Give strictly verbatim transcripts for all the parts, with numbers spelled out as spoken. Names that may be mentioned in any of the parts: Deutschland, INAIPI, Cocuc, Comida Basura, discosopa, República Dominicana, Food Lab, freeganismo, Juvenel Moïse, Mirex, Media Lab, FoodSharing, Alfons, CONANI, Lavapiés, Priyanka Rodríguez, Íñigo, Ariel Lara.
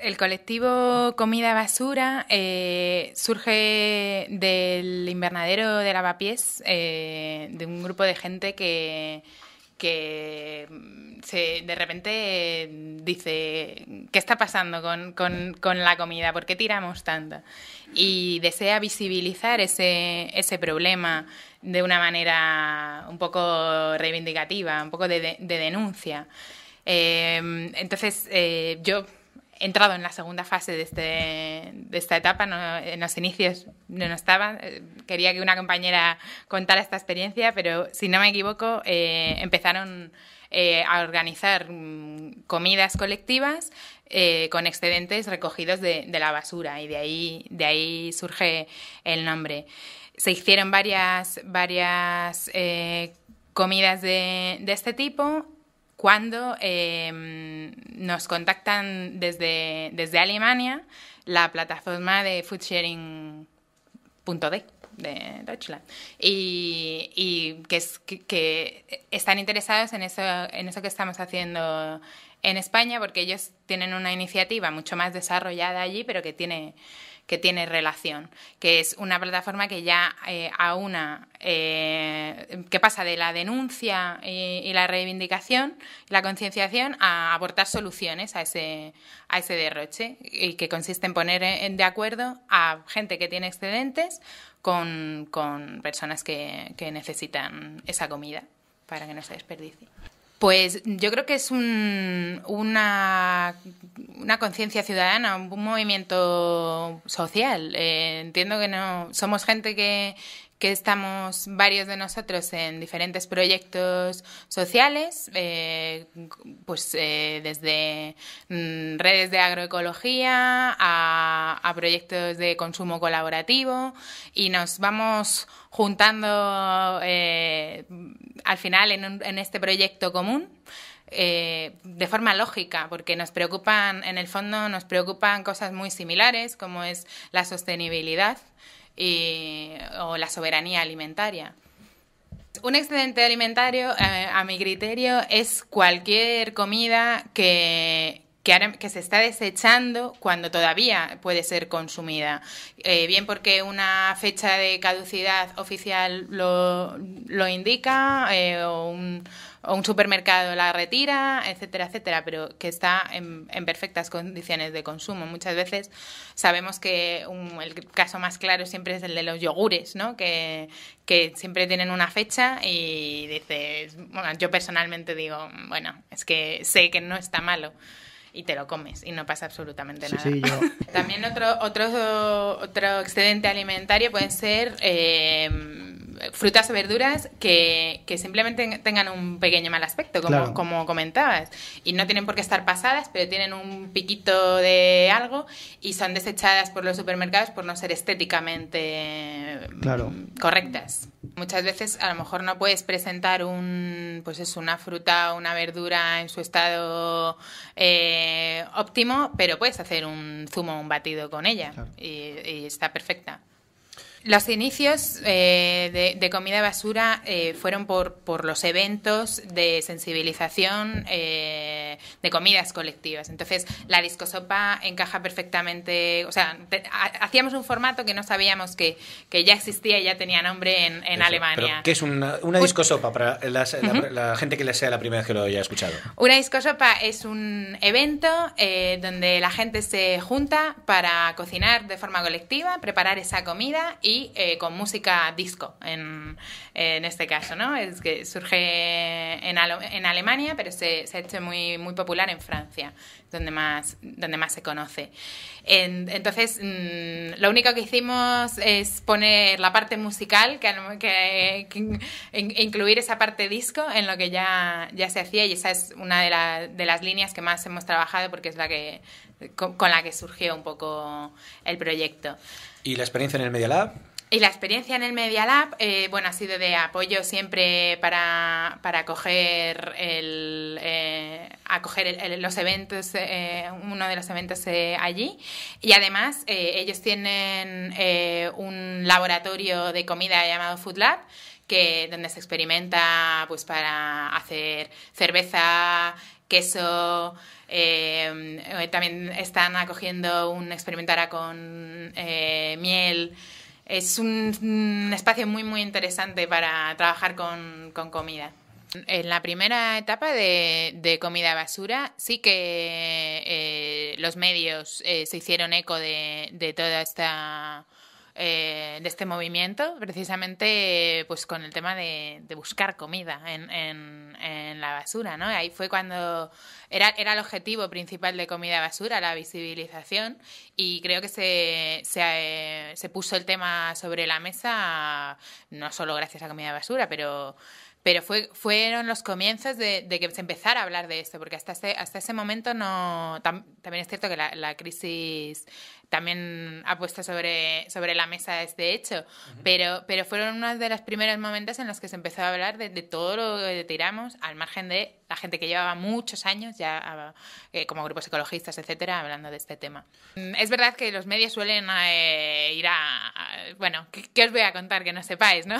El colectivo Comida Basura eh, surge del invernadero de Lavapiés, eh, de un grupo de gente que, que se, de repente dice ¿qué está pasando con, con, con la comida? ¿Por qué tiramos tanto? Y desea visibilizar ese, ese problema de una manera un poco reivindicativa, un poco de, de, de denuncia. Eh, entonces eh, yo... entrado en la segunda fase de, este, de esta etapa, no, en los inicios no, no estaba, quería que una compañera contara esta experiencia, pero si no me equivoco eh, empezaron eh, a organizar comidas colectivas eh, con excedentes recogidos de, de la basura, y de ahí, de ahí surge el nombre. Se hicieron varias, varias eh, comidas de, de este tipo, cuando eh, nos contactan desde, desde Alemania la plataforma de foodsharing punto de e de Deutschland, y, y que, es, que, que están interesados en eso, en eso que estamos haciendo en España, porque ellos tienen una iniciativa mucho más desarrollada allí, pero que tiene, que tiene relación, que es una plataforma que ya eh, aúna, eh, que pasa de la denuncia y, y la reivindicación, la concienciación, a aportar soluciones a ese, a ese derroche, y que consiste en poner en, de acuerdo a gente que tiene excedentes con, con personas que, que necesitan esa comida para que no se desperdicie. Pues yo creo que es un, una, una conciencia ciudadana, un movimiento social. Eh, entiendo que no somos gente que, que estamos varios de nosotros en diferentes proyectos sociales, eh, pues eh, desde mm, redes de agroecología a, a proyectos de consumo colaborativo, y nos vamos juntando eh, al final en, un, en este proyecto común eh, de forma lógica, porque nos preocupan, en el fondo nos preocupan cosas muy similares, como es la sostenibilidad y, o la soberanía alimentaria. Un excedente alimentario, eh, a mi criterio, es cualquier comida que... Que, ahora, que se está desechando cuando todavía puede ser consumida, eh, bien porque una fecha de caducidad oficial lo, lo indica, eh, o, un, o un supermercado la retira, etcétera, etcétera, pero que está en, en perfectas condiciones de consumo. Muchas veces sabemos que un, el caso más claro siempre es el de los yogures, ¿no? que, que siempre tienen una fecha y dices, bueno, yo personalmente digo, bueno, es que sé que no está malo, y te lo comes y no pasa absolutamente nada. Sí, sí, yo. También otro, otro, otro excedente alimentario pueden ser eh, frutas o verduras que, que simplemente tengan un pequeño mal aspecto, como, claro. como comentabas, y no tienen por qué estar pasadas, pero tienen un piquito de algo y son desechadas por los supermercados por no ser estéticamente claro. correctas. Muchas veces a lo mejor no puedes presentar un, pues es una fruta o una verdura en su estado eh, óptimo, pero puedes hacer un zumo o un batido con ella, claro. y, y está perfecta. Los inicios eh, de, de Comida Basura eh, fueron por, por los eventos de sensibilización eh, de comidas colectivas. Entonces, la discosopa encaja perfectamente. O sea, te, ha, hacíamos un formato que no sabíamos que, que ya existía y ya tenía nombre en, en Alemania. ¿Qué es una, una discosopa para la, la, uh-huh. la gente que sea la primera vez que lo haya escuchado? Una discosopa es un evento eh, donde la gente se junta para cocinar de forma colectiva, preparar esa comida y y eh, con música disco, en, en este caso, ¿no? Es que surge en, Ale- en Alemania, pero se, se ha hecho muy, muy popular en Francia, donde más, donde más se conoce. En, entonces, mmm, lo único que hicimos es poner la parte musical, que, que, que in, incluir esa parte disco en lo que ya, ya se hacía, y esa es una de, la, de las líneas que más hemos trabajado, porque es la que con, con la que surgió un poco el proyecto. ¿Y la experiencia en el Media Lab? Y la experiencia en el Media Lab, eh, bueno, ha sido de apoyo siempre para, para acoger, el, eh, acoger el, el, los eventos, eh, uno de los eventos eh, allí. Y además, eh, ellos tienen eh, un laboratorio de comida llamado Food Lab, que, donde se experimenta pues para hacer cerveza, queso. Eh, también están acogiendo un experimentar con eh, miel. Es un, un espacio muy, muy interesante para trabajar con, con comida. En la primera etapa de, de Comida Basura sí que eh, los medios eh, se hicieron eco de, de toda esta... Eh, de este movimiento, precisamente eh, pues con el tema de, de buscar comida en, en, en la basura, ¿no? Ahí fue cuando era, era el objetivo principal de Comida Basura, la visibilización, y creo que se, se, eh, se puso el tema sobre la mesa, no solo gracias a Comida Basura, pero... Pero fue, fueron los comienzos de, de que se empezara a hablar de esto, porque hasta ese, hasta ese momento no... Tam, también es cierto que la, la crisis también ha puesto sobre, sobre la mesa este hecho, uh-huh. pero, pero fueron uno de los primeros momentos en los que se empezó a hablar de, de todo lo que tiramos, al margen de la gente que llevaba muchos años ya eh, como grupos ecologistas, etcétera, hablando de este tema. Es verdad que los medios suelen eh, ir a... a bueno, ¿qué, ¿qué os voy a contar que no sepáis, no?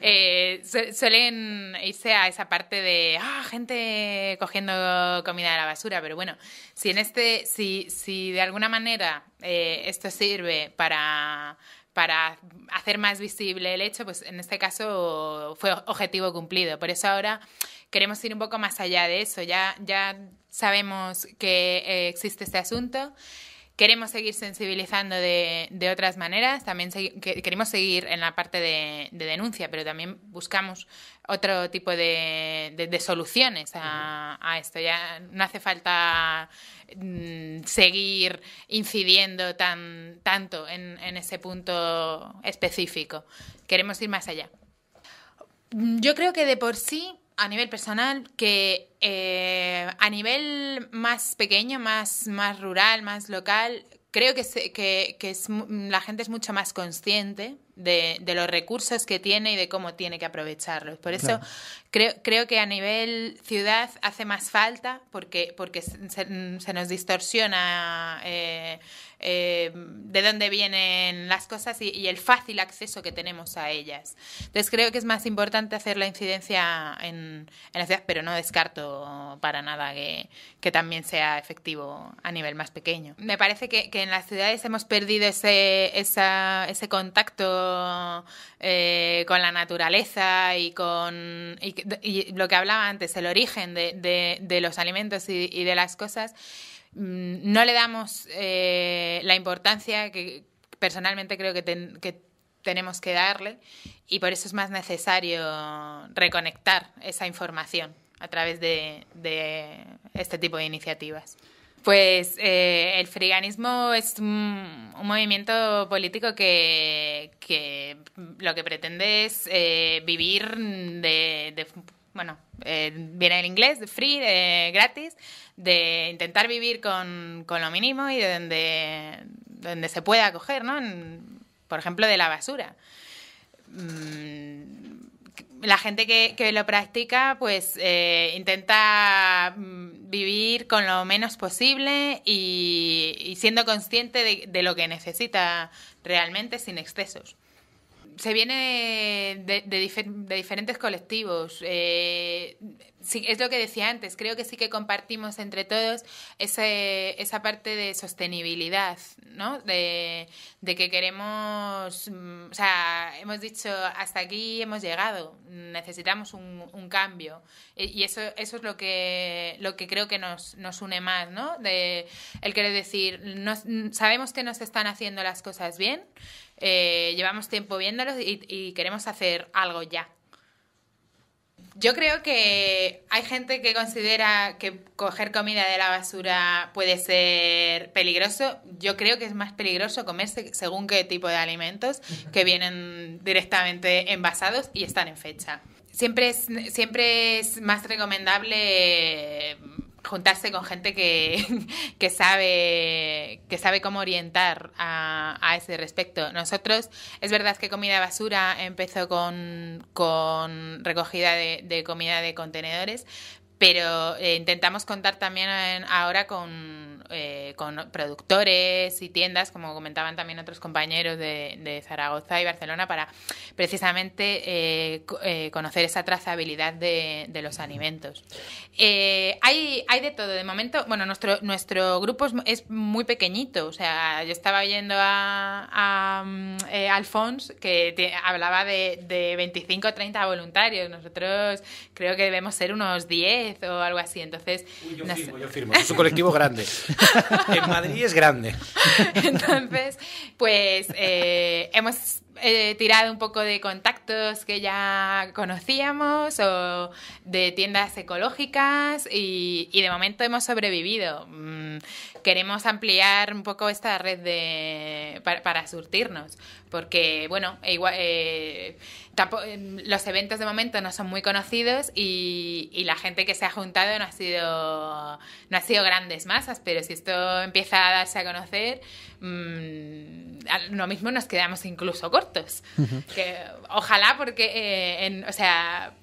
eh, su, suelen irse a esa parte de ah, gente cogiendo comida de la basura, pero bueno, si en este si, si de alguna manera eh, esto sirve para, para hacer más visible el hecho, pues en este caso fue objetivo cumplido. Por eso ahora queremos ir un poco más allá de eso. Ya, ya sabemos que eh, existe este asunto. Queremos seguir sensibilizando de, de otras maneras, también se, que, queremos seguir en la parte de, de denuncia, pero también buscamos otro tipo de, de, de soluciones a, a esto. Ya no hace falta mm, seguir incidiendo tan tanto en, en ese punto específico. Queremos ir más allá. Yo creo que de por sí, a nivel personal, que eh, a nivel más pequeño, más, más rural, más local, creo que, se, que, que es, la gente es mucho más consciente de, de los recursos que tiene y de cómo tiene que aprovecharlos. Por eso, claro, creo, creo que a nivel ciudad hace más falta porque, porque se, se nos distorsiona eh, eh, de dónde vienen las cosas y, y el fácil acceso que tenemos a ellas. Entonces, creo que es más importante hacer la incidencia en, en la ciudad, pero no descarto para nada que, que también sea efectivo a nivel más pequeño. Me parece que, que en las ciudades hemos perdido ese, esa, ese contacto Eh, con la naturaleza y con y, y lo que hablaba antes, el origen de, de, de los alimentos y, y de las cosas. No le damos eh, la importancia que personalmente creo que, ten, que tenemos que darle, y por eso es más necesario reconectar esa información a través de, de este tipo de iniciativas. Pues eh, el freeganismo es un, un movimiento político que, que lo que pretende es eh, vivir de, de bueno, eh, viene el inglés, de free, eh, gratis, de intentar vivir con, con lo mínimo y de donde, donde se pueda coger, ¿no? En, por ejemplo, de la basura. Mm, La gente que, que lo practica, pues eh, intenta vivir con lo menos posible y, y siendo consciente de, de lo que necesita realmente sin excesos. Se viene de, de, difer- de diferentes colectivos. Eh, sí, es lo que decía antes, creo que sí que compartimos entre todos ese, esa parte de sostenibilidad, ¿no? De, de que queremos, o sea, hemos dicho hasta aquí hemos llegado, necesitamos un, un cambio. Y eso, eso es lo que, lo que creo que nos, nos une más, ¿no? De, el querer decir, nos, sabemos que nos están haciendo las cosas bien, Eh, llevamos tiempo viéndolos y, y queremos hacer algo ya. Yo creo que hay gente que considera que coger comida de la basura puede ser peligroso. Yo creo que es más peligroso comerse según qué tipo de alimentos que vienen directamente envasados y están en fecha. Siempre es, siempre es más recomendable juntarse con gente que, que sabe que sabe cómo orientar a, a ese respecto. Nosotros, es verdad que Comida Basura empezó con, con recogida de, de comida de contenedores, Pero eh, intentamos contar también en, ahora con, eh, con productores y tiendas, como comentaban también otros compañeros de, de Zaragoza y Barcelona, para precisamente eh, eh, conocer esa trazabilidad de, de los alimentos. Eh, hay, hay de todo. De momento, bueno, nuestro, nuestro grupo es, es muy pequeñito. O sea, yo estaba oyendo a, a eh, Alfons, que te, hablaba de, de veinticinco o treinta voluntarios. Nosotros creo que debemos ser unos diez o algo así, entonces... Uy, yo nos... firmo, yo firmo. Es un colectivo grande. En Madrid es grande. Entonces, pues eh, hemos eh, tirado un poco de contactos que ya conocíamos o de tiendas ecológicas y, y de momento hemos sobrevivido. Mm, queremos ampliar un poco esta red de para, para surtirnos, porque, bueno, igual... Eh, los eventos de momento no son muy conocidos y, y la gente que se ha juntado no ha sido no ha sido grandes masas, pero si esto empieza a darse a conocer, mmm, lo mismo nos quedamos incluso cortos. Uh-huh. Que, ojalá, porque eh, en, o sea,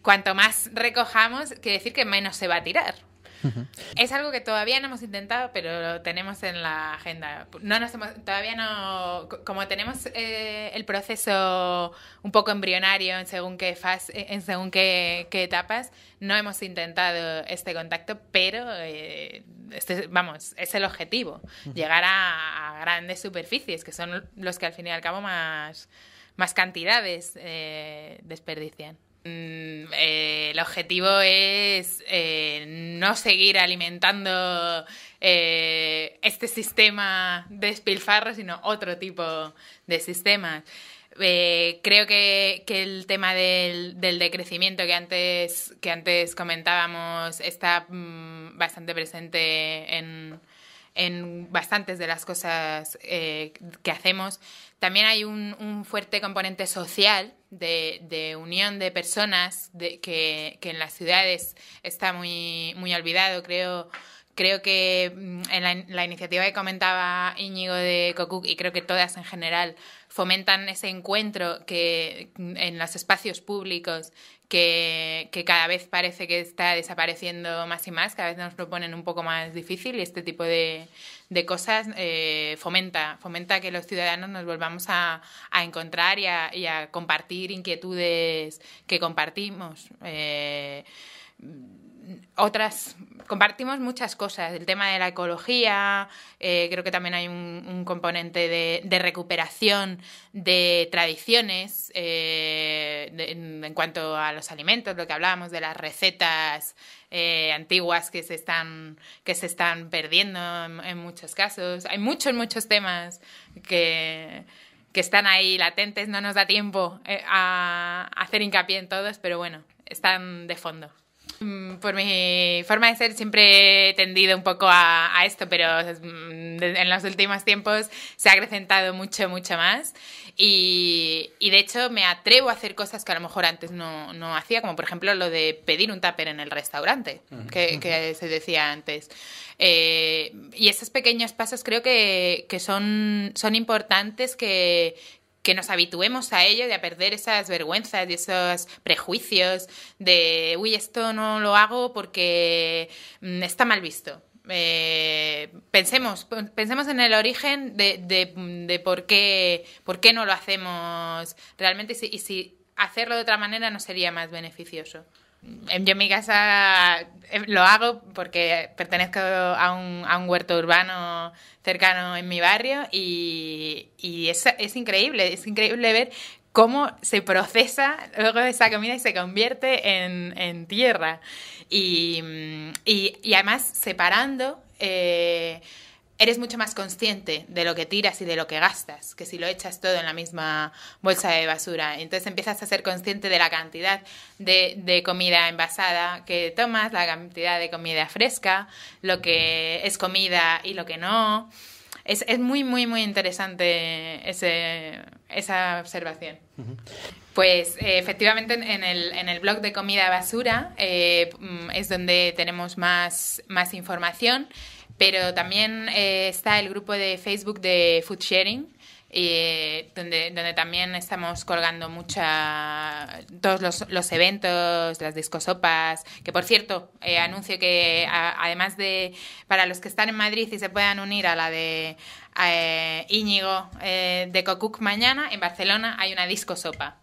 cuanto más recojamos, quiere decir que menos se va a tirar. Uh-huh. Es algo que todavía no hemos intentado, pero lo tenemos en la agenda. No nos hemos, todavía no, como tenemos eh, el proceso un poco embrionario en según qué fase, en según qué, qué etapas, no hemos intentado este contacto, pero eh, este, vamos, es el objetivo, uh-huh, llegar a, a grandes superficies, que son los que al fin y al cabo más, más cantidades eh, desperdician. Mm, eh, el objetivo es eh, no seguir alimentando eh, este sistema de despilfarro, sino otro tipo de sistemas. Eh, creo que, que el tema del, del decrecimiento que antes, que antes comentábamos está mm, bastante presente en, en bastantes de las cosas eh, que hacemos. También hay un, un fuerte componente social de, de unión de personas de, que, que en las ciudades está muy, muy olvidado. Creo, creo que en la, la iniciativa que comentaba Íñigo de Cocuc, y creo que todas en general, fomentan ese encuentro que en los espacios públicos que, que cada vez parece que está desapareciendo más y más, cada vez nos lo ponen un poco más difícil y este tipo de... de cosas eh, fomenta, fomenta que los ciudadanos nos volvamos a, a encontrar y a, y a compartir inquietudes que compartimos. Eh, otras compartimos muchas cosas, el tema de la ecología, eh, creo que también hay un, un componente de, de recuperación de tradiciones eh, de, en, en cuanto a los alimentos, lo que hablábamos de las recetas Eh, antiguas que se están que se están perdiendo en, en muchos casos. Hay muchos muchos temas que, que están ahí latentes, no nos da tiempo eh, a, a hacer hincapié en todos, pero bueno, están de fondo. Por mi forma de ser siempre he tendido un poco a, a esto, pero en los últimos tiempos se ha acrecentado mucho, mucho más y, y de hecho me atrevo a hacer cosas que a lo mejor antes no, no hacía, como por ejemplo lo de pedir un tupper en el restaurante, que, que se decía antes. Eh, y esos pequeños pasos creo que, que son, son importantes que... que nos habituemos a ello, de a perder esas vergüenzas y esos prejuicios de, uy, esto no lo hago porque está mal visto. Eh, pensemos, pensemos en el origen de, de, de por qué, por qué no lo hacemos realmente y si, y si hacerlo de otra manera no sería más beneficioso. Yo en mi casa lo hago porque pertenezco a un, a un huerto urbano cercano en mi barrio y, y es, es increíble, es increíble ver cómo se procesa luego esa comida y se convierte en, en tierra y, y, y además separando... Eh, eres mucho más consciente de lo que tiras y de lo que gastas, que si lo echas todo en la misma bolsa de basura. Entonces empiezas a ser consciente de la cantidad de, de comida envasada que tomas, la cantidad de comida fresca, lo que es comida y lo que no. Es, es muy, muy, muy interesante ese, esa observación. Uh-huh. Pues eh, efectivamente en el, en el blog de Comida Basura eh, es donde tenemos más, más información. Pero también eh, está el grupo de Facebook de Foodsharing, Eh, donde, donde también estamos colgando mucha todos los, los eventos, las discosopas, que por cierto, eh, anuncio que a, además de para los que están en Madrid y se puedan unir a la de eh, Íñigo eh, de Cocuc mañana, en Barcelona hay una discosopa.